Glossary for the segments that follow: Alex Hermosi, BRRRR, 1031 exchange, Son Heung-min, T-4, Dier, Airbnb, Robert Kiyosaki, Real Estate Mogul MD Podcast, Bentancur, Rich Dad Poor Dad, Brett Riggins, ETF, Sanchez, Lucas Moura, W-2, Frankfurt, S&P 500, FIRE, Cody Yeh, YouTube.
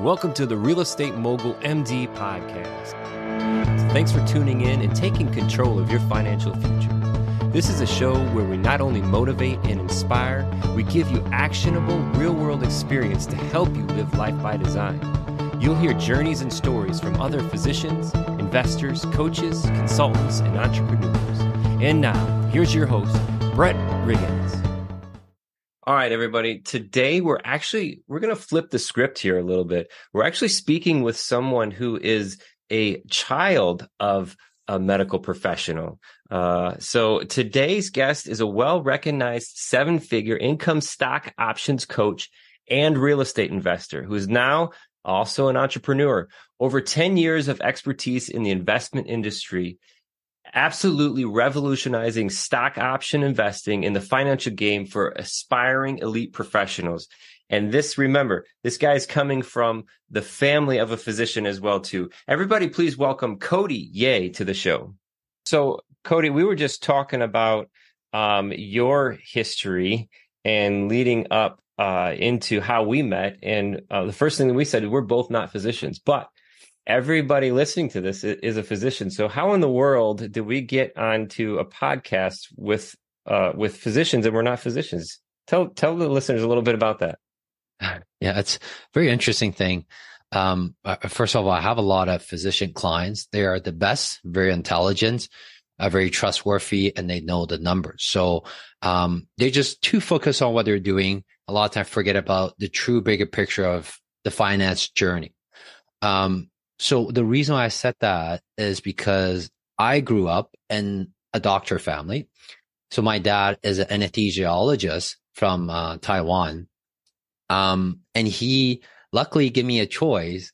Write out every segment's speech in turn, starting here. Welcome to the Real Estate Mogul MD Podcast. Thanks for tuning in and taking control of your financial future. This is a show where we not only motivate and inspire, we give you actionable real-world experience to help you live life by design. You'll hear journeys and stories from other physicians, investors, coaches, consultants, and entrepreneurs. And now, here's your host, Brett Riggins. All right, everybody. Today, we're going to flip the script here a little bit. We're actually speaking with someone who is a child of a medical professional. So today's guest is a well-recognized seven-figure income stock options coach and real estate investor who is now also an entrepreneur. Over 10 years of expertise in the investment industry, absolutely revolutionizing stock option investing in the financial game for aspiring elite professionals. And this, remember, this guy is coming from the family of a physician as well, too. Everybody, please welcome Cody Yeh to the show. So, Cody, we were just talking about your history and leading up into how we met. And the first thing that we said, we're both not physicians, but everybody listening to this is a physician. So how in the world did we get onto a podcast with physicians and we're not physicians? Tell the listeners a little bit about that. Yeah, it's a very interesting thing. First of all, I have a lot of physician clients. They are the best, very intelligent, very trustworthy, and they know the numbers. So they're just too focused on what they're doing. A lot of times forget about the true bigger picture of the finance journey. So the reason why I said that is because I grew up in a doctor family. So my dad is an anesthesiologist from Taiwan. And he luckily gave me a choice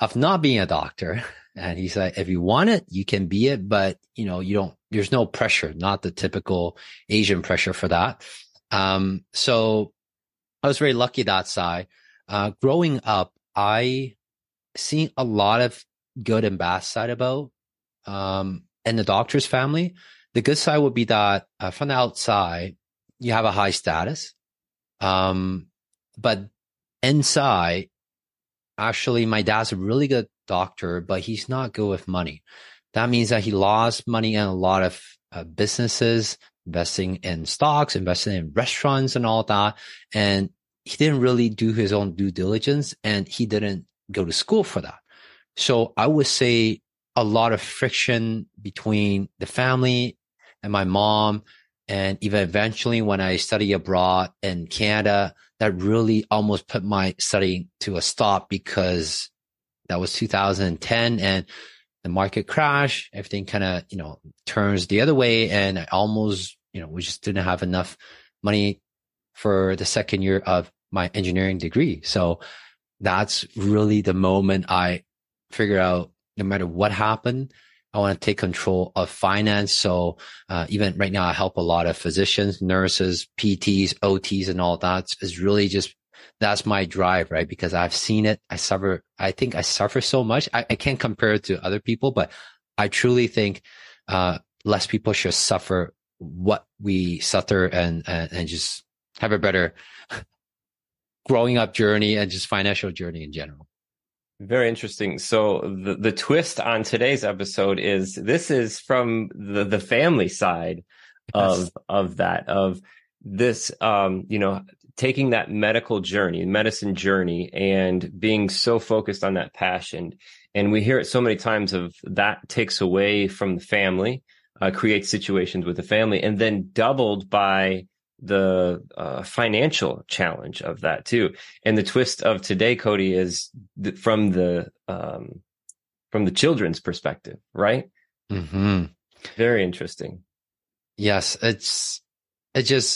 of not being a doctor. And he said, if you want it, you can be it, but you know, there's no pressure, not the typical Asian pressure for that. So I was very lucky that side. Growing up, I seen a lot of good and bad side about, and the doctor's family. The good side would be that from the outside, you have a high status. But inside, actually, my dad's a really good doctor, but he's not good with money. That means that he lost money in a lot of businesses, investing in stocks, investing in restaurants and all that. And he didn't really do his own due diligence, and he didn't go to school for that. So I would say a lot of friction between the family and my mom. And even eventually when I study abroad in Canada, that really almost put my studying to a stop, because that was 2010 and the market crash, everything kind of, turns the other way. And I almost, we just didn't have enough money for the second year of my engineering degree. So that's really the moment I figured out, no matter what happened, I want to take control of finance. So even right now, I help a lot of physicians, nurses, PTs, OTs, and all that. Is really just, that's my drive, right? Because I've seen it. I suffer so much. I can't compare it to other people, but I truly think less people should suffer what we suffer and just have a better growing up journey and just financial journey in general. Very interesting. So the twist on today's episode is this is from the family side of this, taking that medical journey, medicine journey, and being so focused on that passion. And we hear it so many times of that takes away from the family, creates situations with the family, and then doubled by the financial challenge of that too. And the twist of today, Cody, is from the children's perspective, right? Mm-hmm. Very interesting. Yes.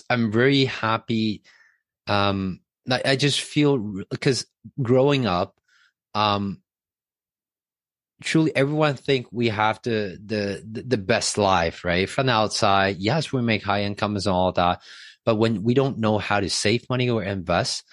I'm very happy. I just feel, because growing up, truly everyone think we have the best life, right? From the outside. Yes, we make high incomes and all that. But when we don't know how to save money or invest,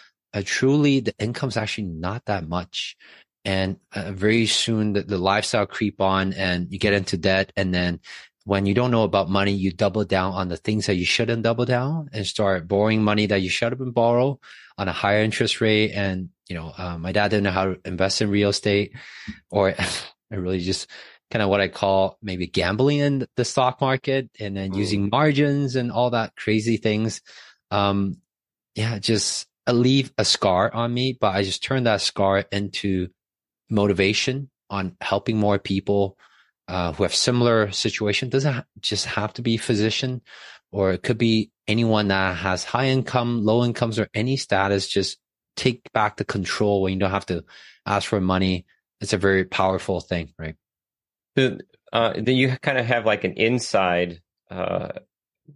truly the income's actually not that much. And very soon the lifestyle creep on and you get into debt. And then when you don't know about money, you double down on the things that you shouldn't double down and start borrowing money that you shut up and borrow on a higher interest rate. And, you know, my dad didn't know how to invest in real estate, or I really just kind of what I call maybe gambling in the stock market, and then using margins and all that crazy things. Yeah, just leave a scar on me, but I just turned that scar into motivation on helping more people who have similar situation. Doesn't just have to be physician, or it could be anyone that has high income, low incomes, or any status. Just take back the control when you don't have to ask for money. It's a very powerful thing, right? Then you kind of have like an inside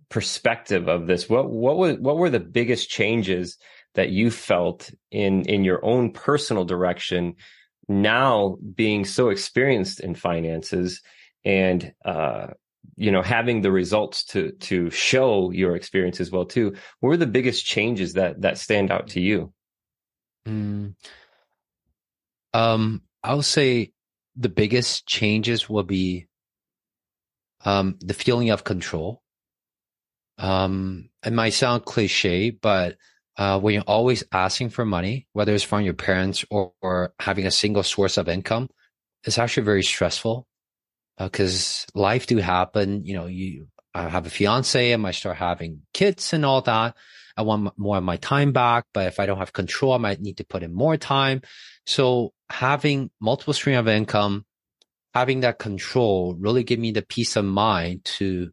perspective of this. What were the biggest changes that you felt in your own personal direction, now being so experienced in finances and, you know, having the results to show your experience as well too? What were the biggest changes that stand out to you? I'll say the biggest changes will be the feeling of control. It might sound cliche, but when you're always asking for money, whether it's from your parents or having a single source of income, it's actually very stressful because life do happen. You know, I have a fiance, I might start having kids and all that. I want more of my time back, but if I don't have control, I might need to put in more time. So having multiple stream of income, having that control really gave me the peace of mind to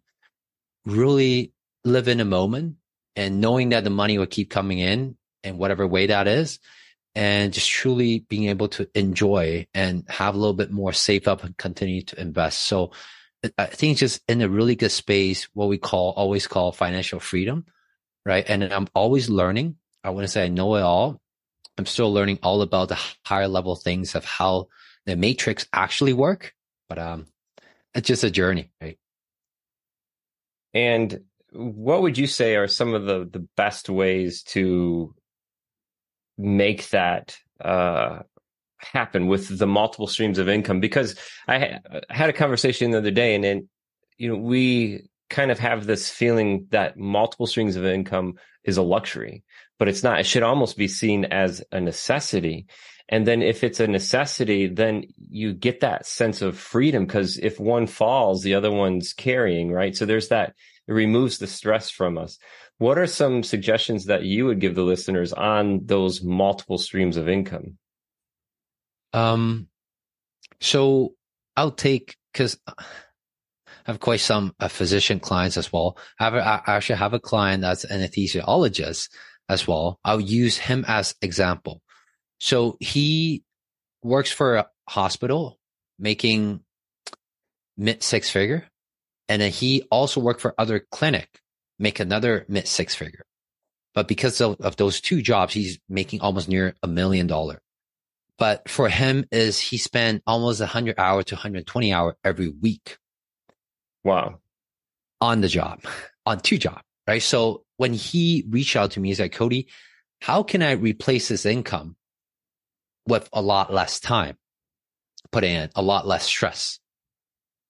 really live in a moment and knowing that the money will keep coming in whatever way that is, and just truly being able to enjoy and have a little bit more save up and continue to invest. So I think it's just in a really good space, what we always call financial freedom, right? And I'm always learning. I wouldn't say I know it all. I'm still learning all about the higher level things of how the matrix actually work, but it's just a journey, right? And what would you say are some of the best ways to make that happen with the multiple streams of income? Because I had a conversation the other day, and then, you know, we kind of have this feeling that multiple streams of income is a luxury, but it's not. It should almost be seen as a necessity. And then if it's a necessity, then you get that sense of freedom, because if one falls, the other one's carrying, right? So there's that, it removes the stress from us. What are some suggestions that you would give the listeners on those multiple streams of income? So I'll take, because I have quite some physician clients as well. I actually have a client that's an anesthesiologist as well. I'll use him as example. So he works for a hospital making mid-6-figure. And then he also worked for other clinic, make another mid-6-figure. But because of those two jobs, he's making almost near $1 million. But for him is he spent almost 100 hour to 120 hour every week. Wow. On the job, on two jobs, right? So when he reached out to me, he's like, Cody, how can I replace this income with a lot less time put in, a lot less stress?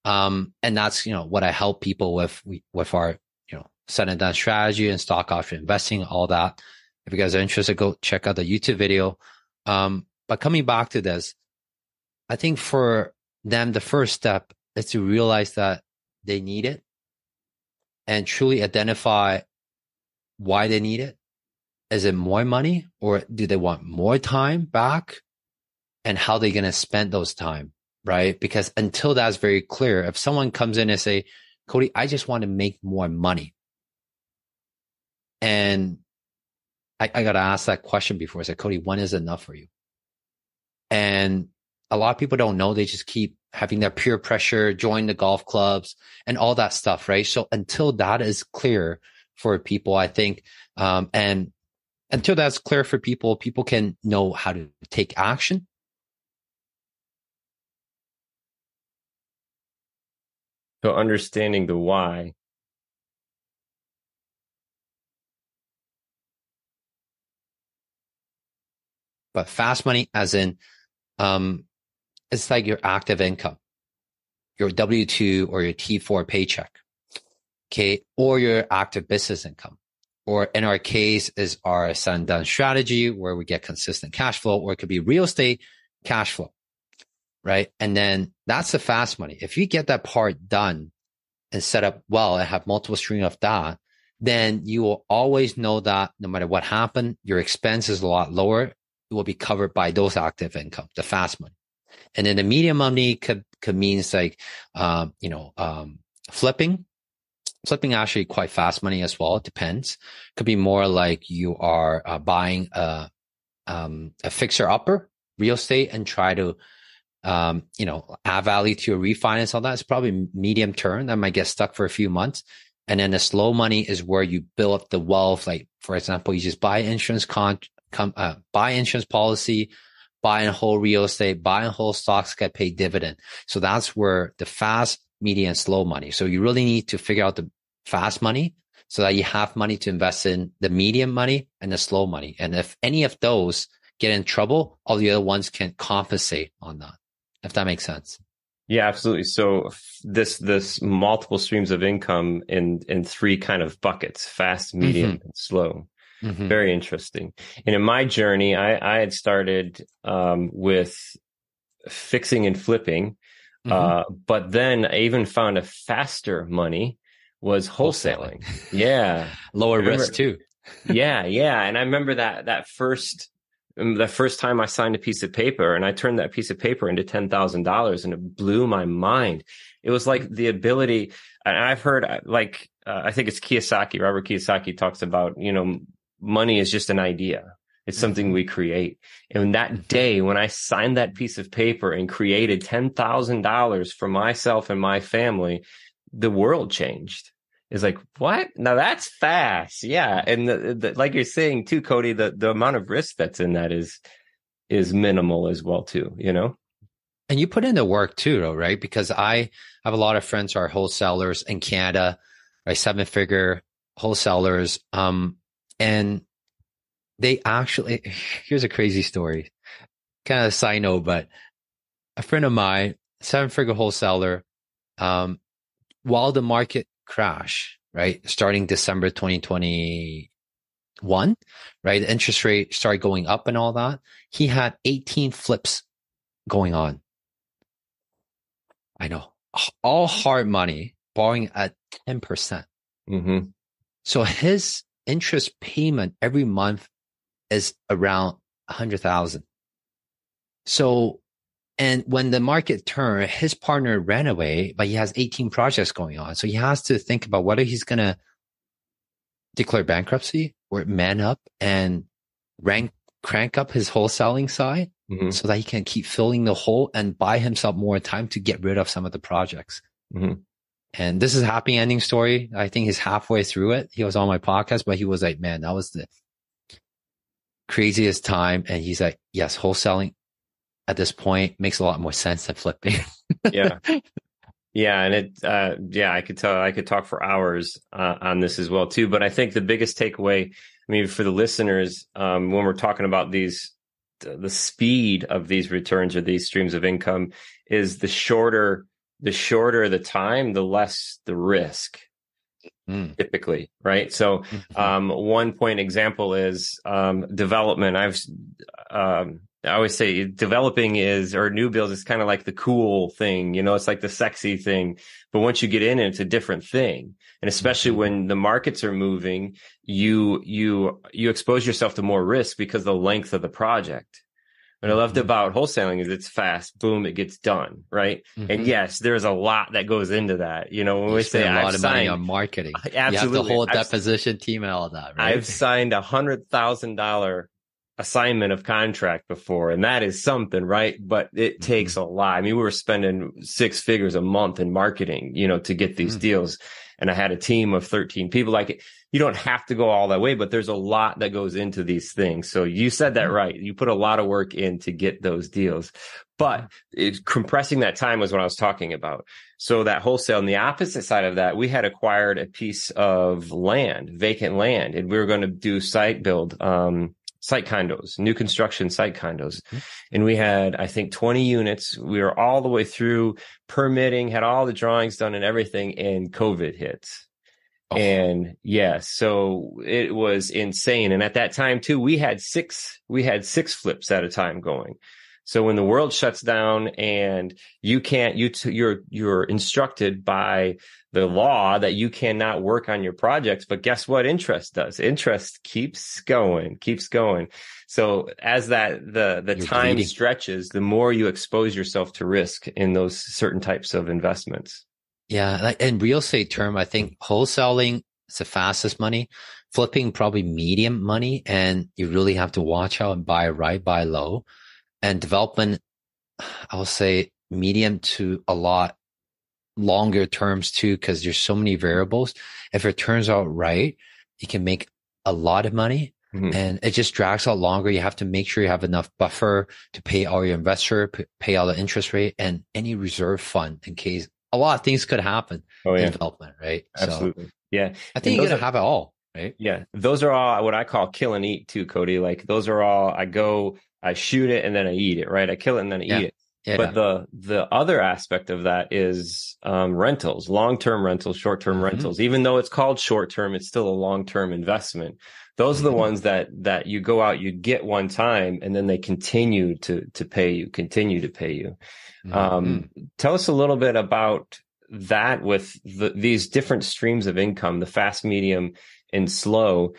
And that's, you know, what I help people with our, you know, set and done strategy and stock option investing, all that. If you guys are interested, go check out the YouTube video. But coming back to this, I think for them, the first step is to realize that they need it and truly identify why they need it. Is it more money, or do they want more time back, and how they're going to spend those time, right? Because until that's very clear, if someone comes in and say, Cody, I just want to make more money. And I got to ask that question before. I said, Cody, when is enough for you? And a lot of people don't know. They just keep having their peer pressure, join the golf clubs and all that stuff, right? So until that is clear for people, I think, and until that's clear for people, people can know how to take action. So understanding the why. But fast money, as in, it's like your active income. your W-2 or your T-4 paycheck, okay, or your active business income. Or in our case is our sun-done strategy where we get consistent cash flow, or it could be real estate cash flow, right? And then that's the fast money. If you get that part done and set up well and have multiple streams of that, then you will always know that no matter what happened, your expense is a lot lower. It will be covered by those active income, the fast money. And then the medium money could means like, flipping. Flipping actually quite fast money as well. It depends. Could be more like you are buying a fixer upper real estate and try to add value to your refinance. All that is probably medium term. That might get stuck for a few months. And then the slow money is where you build up the wealth. Like for example, you just buy insurance buy insurance policy, buy and hold real estate, buy and hold stocks, get paid dividend. So that's where the fast, medium, and slow money. So you really need to figure out the fast money so that you have money to invest in the medium money and the slow money. And if any of those get in trouble, all the other ones can compensate on that, if that makes sense. Yeah, absolutely. So this multiple streams of income in three kind of buckets, fast, medium, and slow. Mm-hmm. Very interesting. And in my journey, I had started with fixing and flipping. But then I even found a faster money was wholesaling. Yeah. Lower risk too. Yeah. And I remember the first time I signed a piece of paper, and I turned that piece of paper into $10,000, and it blew my mind. It was like the ability, and I've heard like, I think it's Kiyosaki, Robert Kiyosaki talks about, money is just an idea. It's something we create. And that day when I signed that piece of paper and created $10,000 for myself and my family, the world changed. It's like, what? Now that's fast. Yeah. And like you're saying too, Cody, the amount of risk that's in that is minimal as well too, And you put in the work too, though, right? Because I have a lot of friends who are wholesalers in Canada, right? 7-figure wholesalers. And they actually, here's a crazy story, kind of a side note, but a friend of mine, 7-figure wholesaler, while the market crashed, right, starting December 2021, right, the interest rate started going up and all that, he had 18 flips going on. I know, all hard money, borrowing at 10%. Mm-hmm. So his interest payment every month is around 100,000. So, and when the market turned, his partner ran away, but he has 18 projects going on. So he has to think about whether he's going to declare bankruptcy or man up and crank up his wholesaling side so that he can keep filling the hole and buy himself more time to get rid of some of the projects. Mm-hmm. And this is a happy ending story. I think he's halfway through it. He was on my podcast, but he was like, man, that was the craziest time. And he's like, yes, wholesaling at this point makes a lot more sense than flipping. Yeah. Yeah. And I could tell, I could talk for hours on this as well too. But I think the biggest takeaway, for the listeners, when we're talking about the speed of these returns or these streams of income is the shorter the time, the less the risk. Typically, right? So one point example is development. I always say developing new builds is kind of like the cool thing, it's like the sexy thing. But once you get in, it's a different thing. And especially when the markets are moving, you expose yourself to more risk because of the length of the project. What I loved about wholesaling is it's fast, boom, it gets done, right? Mm-hmm. And yes, there's a lot that goes into that. When we say I've signed money on marketing, absolutely, you have the whole deposition team and all that, right? I've signed $100,000 assignment of contract before, and that is something, right? But it takes a lot. We were spending 6 figures a month in marketing, to get these deals. And I had a team of 13 people. Like, you don't have to go all that way, but there's a lot that goes into these things. So you said that right. You put a lot of work in to get those deals, but compressing that time was what I was talking about. So that wholesale, on the opposite side of that, we had acquired a piece of land, vacant land, and we were going to do site build, site condos, new construction site condos. And we had, I think, 20 units. We were all the way through permitting, had all the drawings done and everything, and COVID hits. Oh. And yeah, so it was insane. And at that time too, we had six flips at a time going. So when the world shuts down and you can't, you're instructed by the law that you cannot work on your projects, but guess what interest does? Interest keeps going. So as that, the you're time bleeding. Stretches, the more you expose yourself to risk in those certain types of investments. Yeah. Like in real estate term, I think wholesaling is the fastest money, flipping probably medium money. And you really have to watch out and buy right, buy low. And development, I'll say medium to a lot longer terms too, because there's so many variables. If it turns out right, you can make a lot of money, and it just drags out longer. You have to make sure you have enough buffer to pay all your investor, pay all the interest rate, and any reserve fund in case a lot of things could happen in development, right? Absolutely. So, yeah. I think you got to have it all, right? Yeah. Those are all what I call kill and eat too, Cody. Like those are all, I shoot it and then I eat it, right? I kill it and then I eat it. Yeah, but the other aspect of that is rentals, long-term rentals, short-term rentals. Even though it's called short-term, it's still a long-term investment. Those are the ones that you go out, you get one time, and then they continue to pay you. Tell us a little bit about that with these different streams of income, the fast, medium, and slow.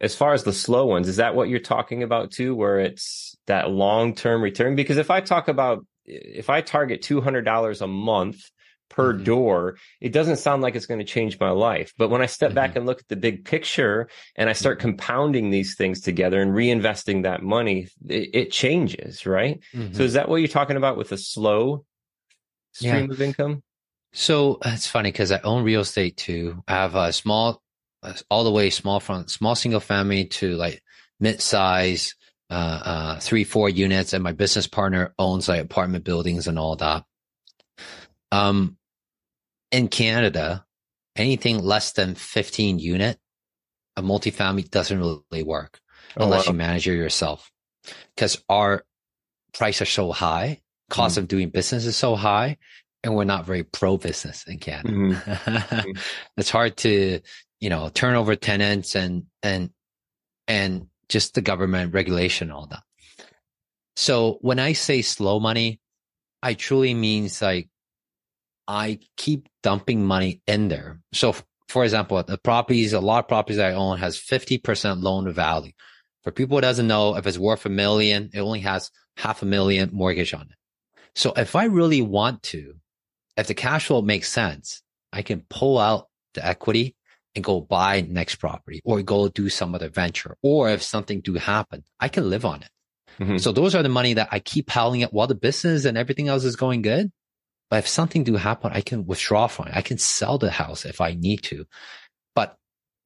As far as the slow ones, is that what you're talking about too, where it's that long-term return? Because if I target $200 a month per door, it doesn't sound like it's going to change my life. But when I step back and look at the big picture and I start compounding these things together and reinvesting that money, it changes, right? So is that what you're talking about with the slow stream of income? So it's funny because I own real estate too. I have a small single family to like mid-size, 3-4 units. And my business partner owns like apartment buildings and all that. In Canada, anything less than 15 unit, a multifamily doesn't really work unless you manage it yourself, because our prices are so high. Cost of doing business is so high, and we're not very pro business in Canada. It's hard to, turn over tenants and just the government regulation, all that. So when I say slow money, I truly means like I keep dumping money in there. So for example, a lot of properties I own has 50% loan to value. For people who doesn't know, if it's worth $1 million, it only has $500,000 mortgage on it. So if I really want to, if the cash flow makes sense, I can pull out the equity and go buy next property or go do some other venture. Or if something do happen, I can live on it. So those are the money that I keep piling up while the business and everything else is going good. But if something do happen, I can withdraw from it. I can sell the house if I need to, but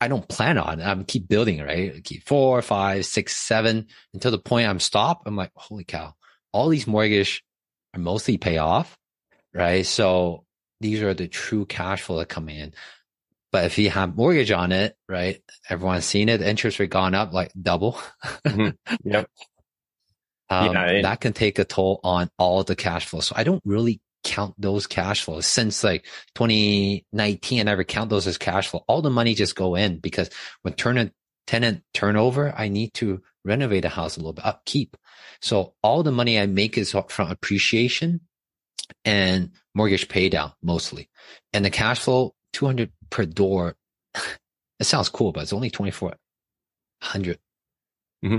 I don't plan on it. I'm keep building, right? I keep 4, 5, 6, 7 until the point I'm stopped. I'm like, holy cow, all these mortgage are mostly pay off, right? So these are the true cash flow that come in. But if you have mortgage on it, right? Everyone's seen it. The interest rate gone up like double. Yep. That can take a toll on all the cash flow. So I don't really count those cash flows since like 2019. I never count those as cash flow. All the money just go in because when tenant turnover, I need to renovate the house a little bit, upkeep. So all the money I make is from appreciation and mortgage pay down mostly. And the cash flow, $200 per door. It sounds cool, but it's only $2,400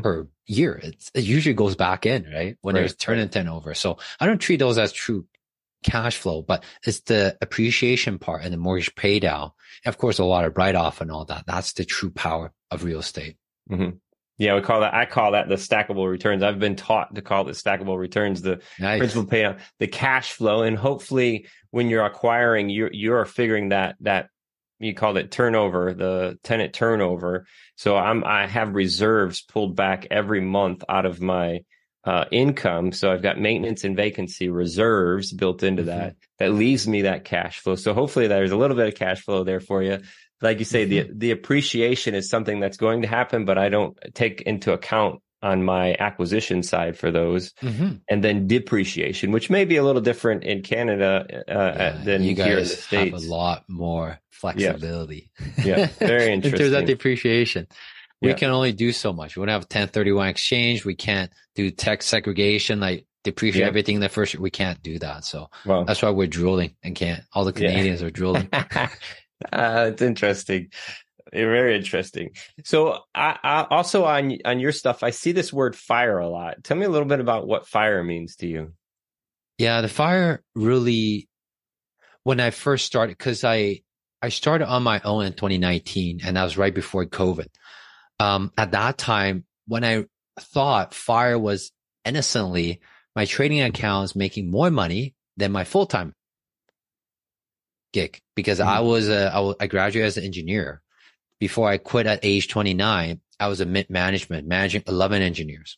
per year. It usually goes back in, right? When there's tenant turnover. So I don't treat those as true cash flow, but it's the appreciation part and the mortgage pay down. Of course, a lot of write off and all that. That's the true power of real estate. Yeah, I call that the stackable returns. I've been taught to call it stackable returns, the principal pay down, the cash flow. And hopefully when you're acquiring, you're figuring that you called it turnover, the tenant turnover. So I have reserves pulled back every month out of my income. So I've got maintenance and vacancy reserves built into that leaves me that cash flow. So hopefully there's a little bit of cash flow there for you. like you say, the appreciation is something that's going to happen, but I don't take into account on my acquisition side for those. Mm-hmm. And then depreciation, which may be a little different in Canada than you guys here in the States. Have a lot more flexibility. Yeah, yeah. Very interesting. In terms of depreciation. We can only do so much. We don't have 1031 exchange. We can't do tax segregation, like depreciate everything in the first year. We can't do that. So that's why we're drooling and can't. All the Canadians are drooling. It's interesting. Very interesting. So I also on your stuff, I see this word FIRE a lot. Tell me a little bit about what FIRE means to you. Yeah, the FIRE really, when I first started, because I started on my own in 2019, and that was right before COVID. At that time, when I thought FIRE was innocently, my trading account is making more money than my full-time gig, because I graduated as an engineer. Before I quit at age 29, I was a mid-management, managing 11 engineers.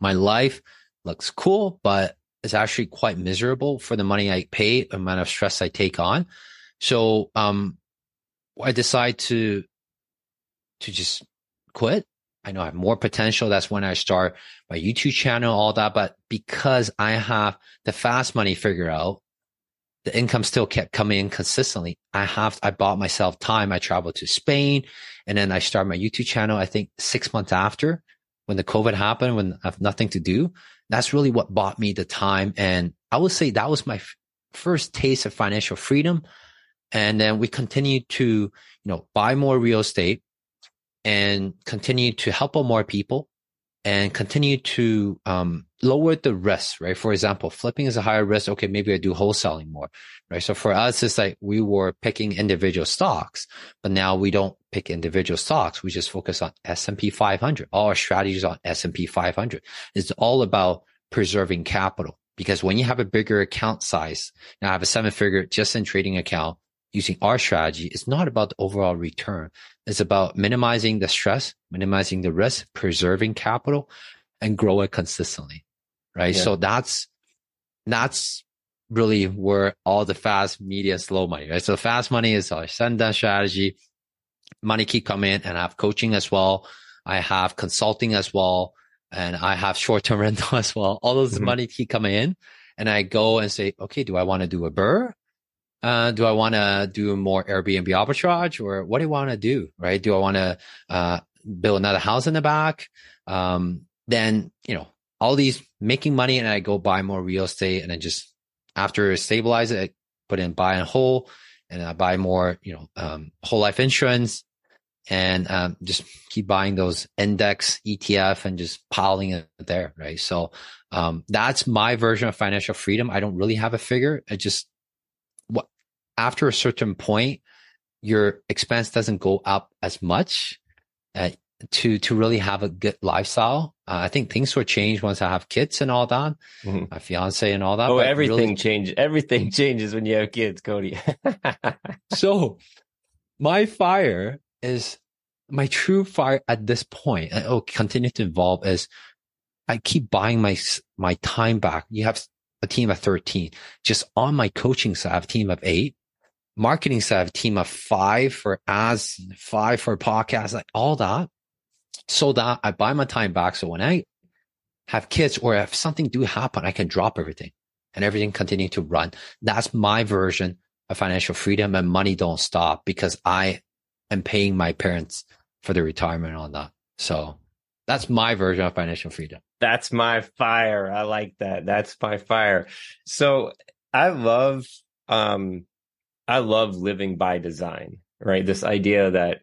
My life looks cool, but it's actually quite miserable for the money I pay, the amount of stress I take on. So I decided to just quit. I know I have more potential. That's when I start my YouTube channel, all that. But because I have the fast money figured out, the income still kept coming in consistently. I bought myself time. I traveled to Spain, and then I started my YouTube channel. I think 6 months after, when the COVID happened, when I have nothing to do, that's really what bought me the time. And I would say that was my first taste of financial freedom. And then we continued to, buy more real estate and continue to help more people and continue to, lower the risk, right? For example, flipping is a higher risk. Okay, maybe I do wholesaling more, right? So for us, it's like we were picking individual stocks, but now we don't pick individual stocks. We just focus on S&P 500. All our strategies on S&P 500. It's all about preserving capital, because when you have a bigger account size, now I have a 7-figure just in trading account using our strategy, it's not about the overall return. It's about minimizing the stress, minimizing the risk, preserving capital, and grow it consistently. Right. Yeah. So that's really where all the fast media slow money, right? So fast money is our send-down strategy. Money keep coming in, and I have coaching as well. I have consulting as well. And I have short-term rental as well. All those money keep coming in, and I go and say, okay, do I want to do a BRRRR? Do I want to do more Airbnb arbitrage, or what do I want to do? Right. Do I want to, build another house in the back? Then, all these making money, and I go buy more real estate, and I just, after I stabilize it, I put in buy and hold, and I buy more, whole life insurance, and just keep buying those index ETF and just piling it there, right? So that's my version of financial freedom. I don't really have a figure. I just, after a certain point, your expense doesn't go up as much to really have a good lifestyle. I think things will change once I have kids and all that, my fiance and all that. Oh, everything changes. Everything changes when you have kids, Cody. So my FIRE is my true FIRE at this point. And it'll continue to evolve as I keep buying my time back. You have a team of 13. Just on my coaching side, I have a team of 8. Marketing side, I have a team of 5 for ads, 5 for podcasts, like all that. So that I buy my time back. So when I have kids, or if something do happen, I can drop everything and everything continue to run. That's my version of financial freedom, and money don't stop because I am paying my parents for their retirement on that. So that's my version of financial freedom. That's my FIRE. I like that. That's my FIRE. So I love living by design, right? This idea that,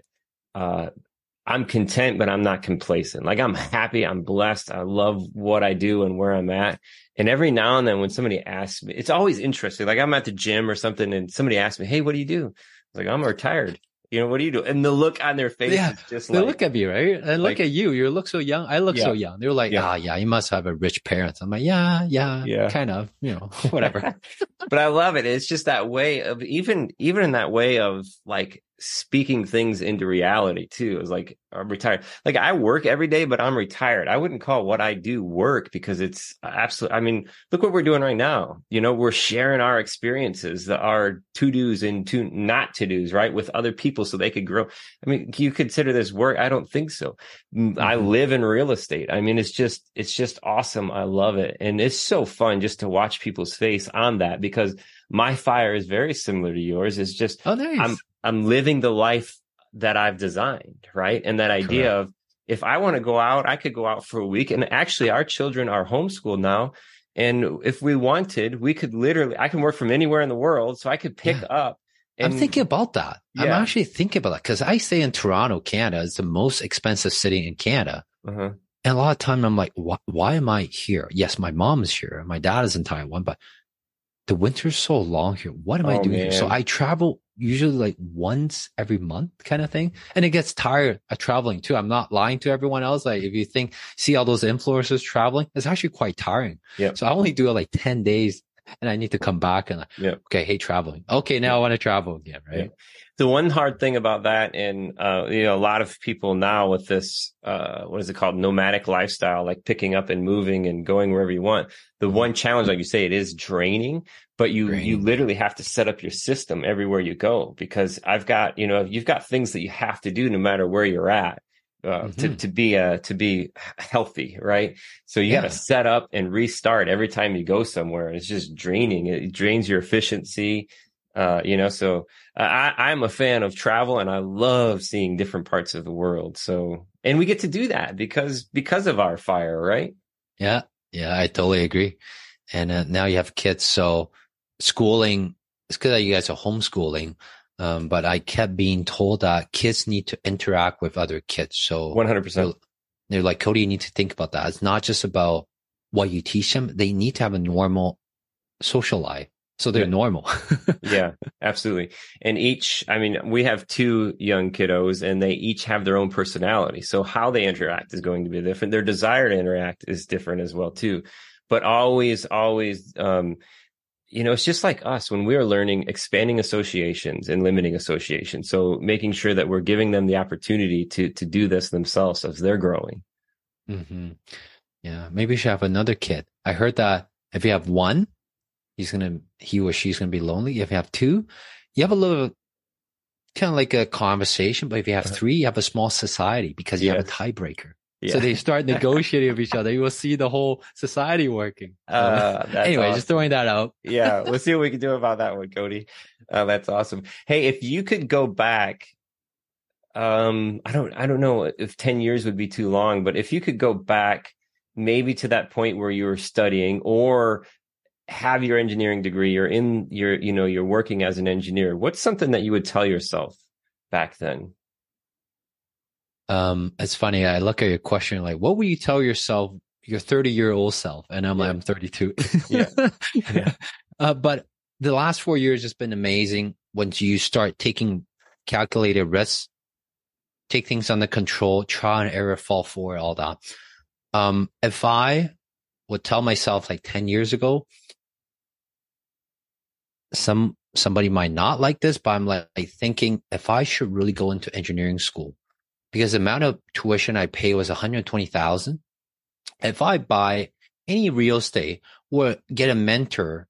I'm content, but I'm not complacent. Like, I'm happy. I'm blessed. I love what I do and where I'm at. And every now and then when somebody asks me, it's always interesting. Like, I'm at the gym or something, and somebody asks me, hey, what do you do? I was like, I'm retired. What do you do? And the look on their face is just like, they look at me, right? And look at you. You look so young. I look so young. They're like, you must have a rich parent. I'm like, kind of, whatever. But I love it. It's just that way of, even in that way of like, speaking things into reality too. It was like, I'm retired. Like, I work every day, but I'm retired. I wouldn't call what I do work, because it's absolutely, I mean, look what we're doing right now. You know, we're sharing our experiences, our to-dos and not to-dos, right, with other people so they could grow. I mean, do you consider this work? I don't think so. Mm-hmm. I live in real estate. I mean, it's just awesome. I love it. And it's so fun just to watch people's face on that, because my fire is very similar to yours. It's just, oh, nice. I'm living the life that I've designed, right? And that idea Correct. Of, if I want to go out, I could go out for a week. And actually, our children are homeschooled now. And if we wanted, we could literally, I can work from anywhere in the world. So I could pick up. And, I'm thinking about that. Yeah. I'm actually thinking about that, because I stay in Toronto, Canada. It's the most expensive city in Canada. Uh-huh. And a lot of time I'm like, why am I here? Yes, my mom is here. And my dad is in Taiwan, but the winter's so long here. What am I doing here? So I travel usually like once every month kind of thing. And it gets tired of traveling too. I'm not lying to everyone else. Like, if you see all those influencers traveling, it's actually quite tiring. Yep. So I only do it like 10 days and I need to come back and like, okay, hey, traveling. Okay. Now I want to travel again. Right. Yep. The one hard thing about that, and, you know, a lot of people now with this, what is it called? Nomadic lifestyle, like picking up and moving and going wherever you want. The one challenge, like you say, it is draining, but you literally have to set up your system everywhere you go, because you've got things that you have to do no matter where you're at. To be healthy, right? So you got to set up and restart every time you go somewhere. It's just draining. It drains your efficiency, you know. So I'm a fan of travel, and I love seeing different parts of the world. So, and we get to do that because of our fire, right? Yeah, I totally agree. And now you have kids, so schooling. It's good that you guys are homeschooling. But I kept being told that kids need to interact with other kids. So 100%. They're like, Cody, you need to think about that. It's not just about what you teach them. They need to have a normal social life. So they're normal. Yeah, absolutely. And we have two young kiddos, and they each have their own personality. So how they interact is going to be different. Their desire to interact is different as well, too. But always, you know, it's just like us when we are learning, expanding associations and limiting associations. So making sure that we're giving them the opportunity to do this themselves as they're growing. Mm-hmm. Yeah. Maybe you should have another kid. I heard that if you have one, he or she's going to be lonely. If you have two, you have a little kind of like a conversation. But if you have three, you have a small society, because you have a tiebreaker. Yeah. So they start negotiating with each other. You will see the whole society working. Anyway, awesome. Just throwing that out. Yeah, we'll see what we can do about that one, Cody. That's awesome. Hey, if you could go back, I don't know if 10 years would be too long, but if you could go back maybe to that point where you were studying or have your engineering degree, you're working as an engineer, what's something that you would tell yourself back then? It's funny. I look at your question, like, what would you tell yourself, your 30-year-old self? And I'm like, I'm 32. Yeah. But the last 4 years has been amazing. Once you start taking calculated risks, take things under control, trial and error, fall forward, all that. If I would tell myself like 10 years ago, somebody might not like this, but I'm like thinking if I should really go into engineering school. Because the amount of tuition I pay was $120,000. If I buy any real estate or get a mentor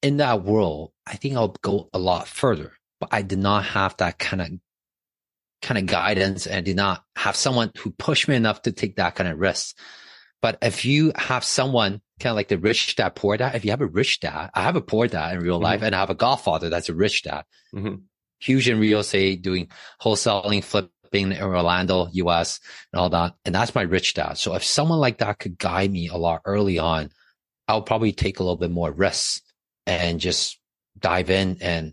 in that world, I think I'll go a lot further. But I did not have that kind of guidance, and I did not have someone who pushed me enough to take that kind of risk. But if you have someone kind of like the rich dad, poor dad, if you have a rich dad, I have a poor dad in real life, and I have a godfather that's a rich dad, huge in real estate, doing wholesaling, flipping, being in Orlando, US, and all that. And that's my rich dad. So if someone like that could guide me a lot early on, I'll probably take a little bit more risks and just dive in. And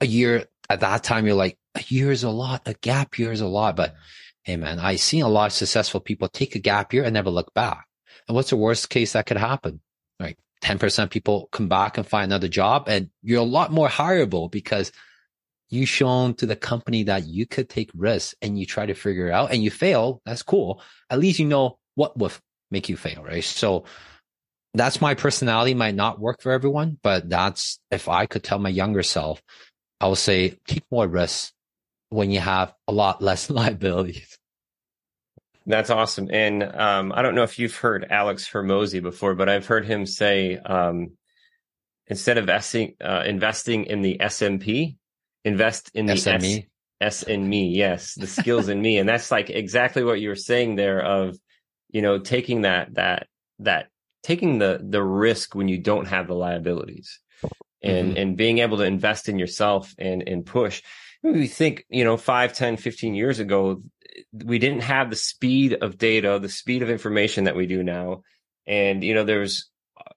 a year at that time, you're like, a year is a lot, a gap year is a lot. But hey, man, I've seen a lot of successful people take a gap year and never look back. And what's the worst case that could happen? Like 10% of people come back and find another job, and you're a lot more hireable because you shown to the company that you could take risks, and you try to figure it out, and you fail. That's cool. At least you know what would make you fail, right? So that's my personality. Might not work for everyone, but that's if I could tell my younger self, I would say take more risks when you have a lot less liabilities. That's awesome. And I don't know if you've heard Alex Hermosi before, but I've heard him say, instead of investing in the S&P, invest in the S in me. Yes, the skills in me. And that's like exactly what you were saying there of, you know, taking taking the risk when you don't have the liabilities and, mm-hmm. and being able to invest in yourself and push. We think, you know, 5, 10, 15 years ago, we didn't have the speed of data, the speed of information that we do now. And, you know,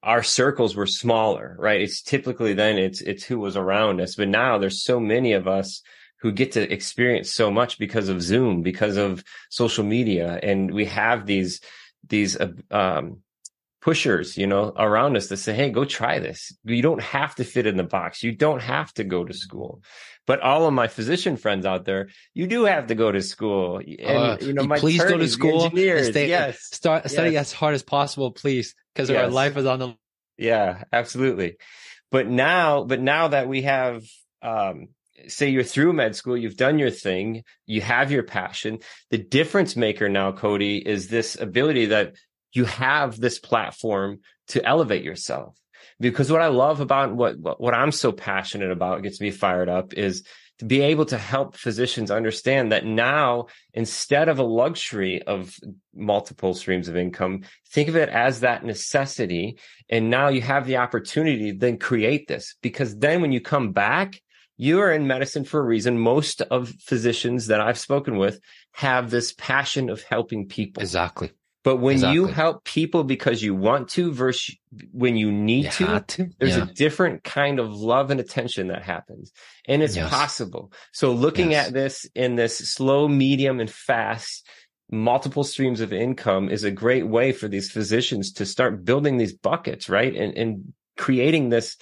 our circles were smaller, right? It's typically then it's who was around us. But now there's so many of us who get to experience so much because of Zoom, because of social media. And we have these pushers, you know, around us that say, hey, go try this. You don't have to fit in the box. You don't have to go to school. But all of my physician friends out there, you do have to go to school. And, you know, please go to school. Engineers, study as hard as possible, please, because our life is on the. Yeah, absolutely. But now that we have, say you're through med school, you've done your thing, you have your passion. The difference maker now, Cody, is this ability that you have this platform to elevate yourself. Because what I love about what I'm so passionate about gets me fired up is to be able to help physicians understand that now, instead of a luxury of multiple streams of income, think of it as that necessity. And now you have the opportunity to then create this, because then when you come back, you are in medicine for a reason. Most of physicians that I've spoken with have this passion of helping people. Exactly. But when you help people because you want to versus when you need to, there's a different kind of love and attention that happens. And it's possible. So looking at this in this slow, medium, and fast, multiple streams of income is a great way for these physicians to start building these buckets, right? And creating this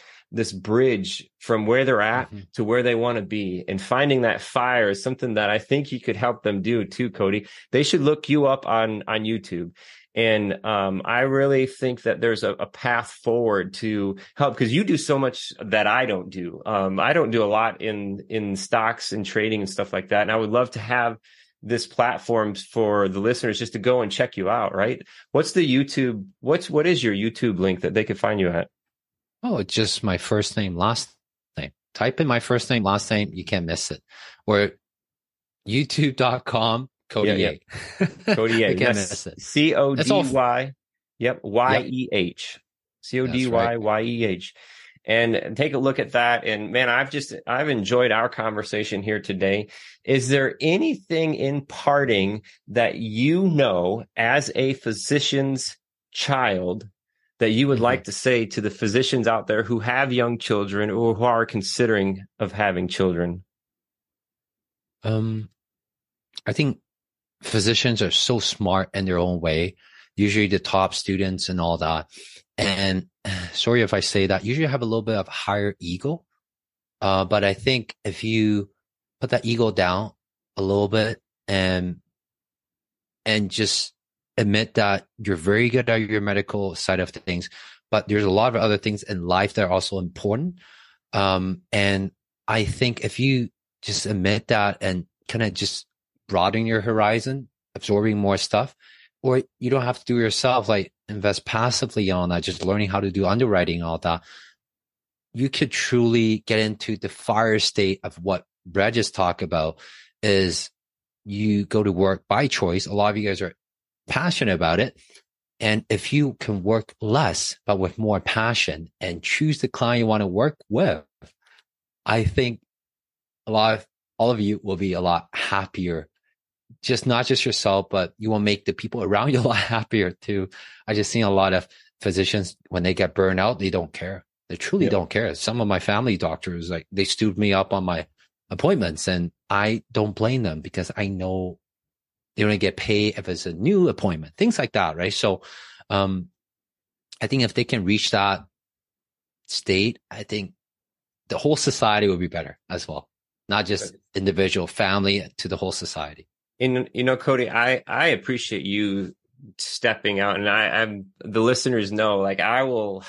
bridge from where they're at mm-hmm. to where they want to be. And finding that fire is something that I think you could help them do too, Cody. They should look you up on YouTube. And I really think that there's a path forward to help, because you do so much that I don't do. I don't do a lot in stocks and trading and stuff like that. And I would love to have this platform for the listeners just to go and check you out, right? What is your YouTube link that they could find you at? Oh, it's just my first name, last name. Type in my first name, last name. You can't miss it. Or youtube.com, Cody Yeh. Cody Yeh. You can't miss it. C-O-D-Y. Yep. Y-E-H. C-O-D-Y-Y-E-H. And take a look at that. And man, I've enjoyed our conversation here today. Is there anything in parting that you know as a physician's child that you would like to say to the physicians out there who have young children or who are considering of having children? I think physicians are so smart in their own way, usually the top students and all that. And sorry if I say that, usually have a little bit of higher ego. But I think if you put that ego down a little bit and just admit that you're very good at your medical side of things, but there's a lot of other things in life that are also important. And I think if you just admit that and kind of just broaden your horizon, absorbing more stuff, or you don't have to do it yourself, like invest passively on that, just learning how to do underwriting, all that, you could truly get into the fire state of what Brett just talked about. Is you go to work by choice. A lot of you guys are passionate about it. And if you can work less, but with more passion and choose the client you want to work with, I think all of you will be a lot happier. Just not just yourself, but you will make the people around you a lot happier too. I just seen a lot of physicians, when they get burned out, they don't care. They truly don't care. Some of my family doctors, like, they stood me up on my appointments, and I don't blame them, because I know they want to get paid if it's a new appointment, things like that, right? So I think if they can reach that state, I think the whole society will be better as well, not just individual, family, to the whole society. And, you know, Cody, I appreciate you stepping out, and I'm the listeners know, like I will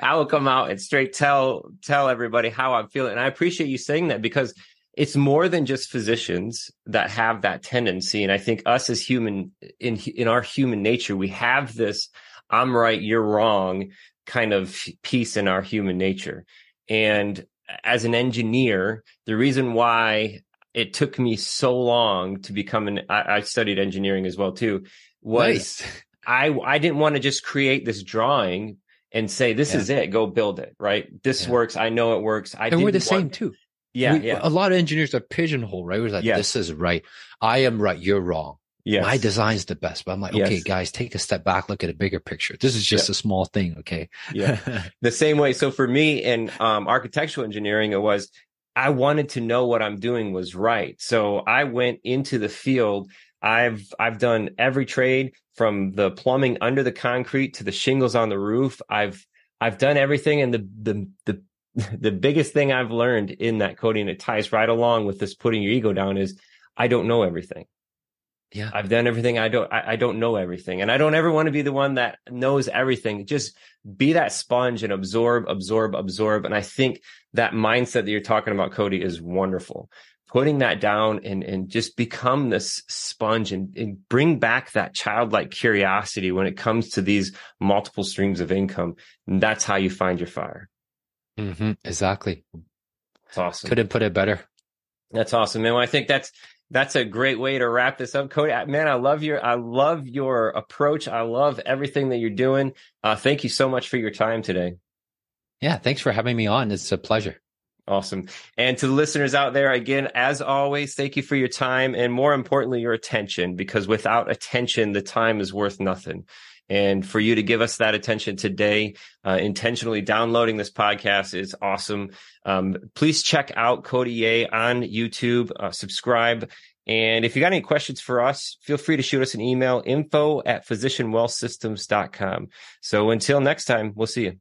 come out and straight tell everybody how I'm feeling. And I appreciate you saying that, because it's more than just physicians that have that tendency. And I think us as human, in our human nature, we have this "I'm right, you're wrong" kind of piece in our human nature. And as an engineer, the reason why it took me so long to become I studied engineering as well too, was nice. I didn't want to just create this drawing and say, this is it, go build it, right? This works, I know it works. And we're the same too. Yeah. A lot of engineers are pigeonholed, right? We're like, this is right. I am right. You're wrong. Yes. My design's the best. But I'm like, okay, guys, take a step back. Look at a bigger picture. This is just a small thing. Okay. The same way. So for me in architectural engineering, it was, I wanted to know what I'm doing was right. So I went into the field. I've done every trade, from the plumbing under the concrete to the shingles on the roof. I've done everything. And the biggest thing I've learned in that, Cody, and it ties right along with this putting your ego down, is I don't know everything. Yeah. I've done everything. I don't know everything. And I don't ever want to be the one that knows everything. Just be that sponge and absorb. And I think that mindset that you're talking about, Cody, is wonderful. Putting that down and just become this sponge and bring back that childlike curiosity when it comes to these multiple streams of income. And that's how you find your fire. Mm-hmm, exactly. That's awesome. Couldn't put it better. That's awesome, man. Well, I think that's a great way to wrap this up, Cody. Man, I love your approach. I love everything that you're doing. Thank you so much for your time today. Yeah, thanks for having me on. It's a pleasure. Awesome. And to the listeners out there, again, as always, thank you for your time, and more importantly, your attention, because without attention, the time is worth nothing. And for you to give us that attention today, intentionally downloading this podcast is awesome. Please check out Cody Yeh on YouTube, subscribe. And if you got any questions for us, feel free to shoot us an email, info@physicianwealthsystems.com. So until next time, we'll see you.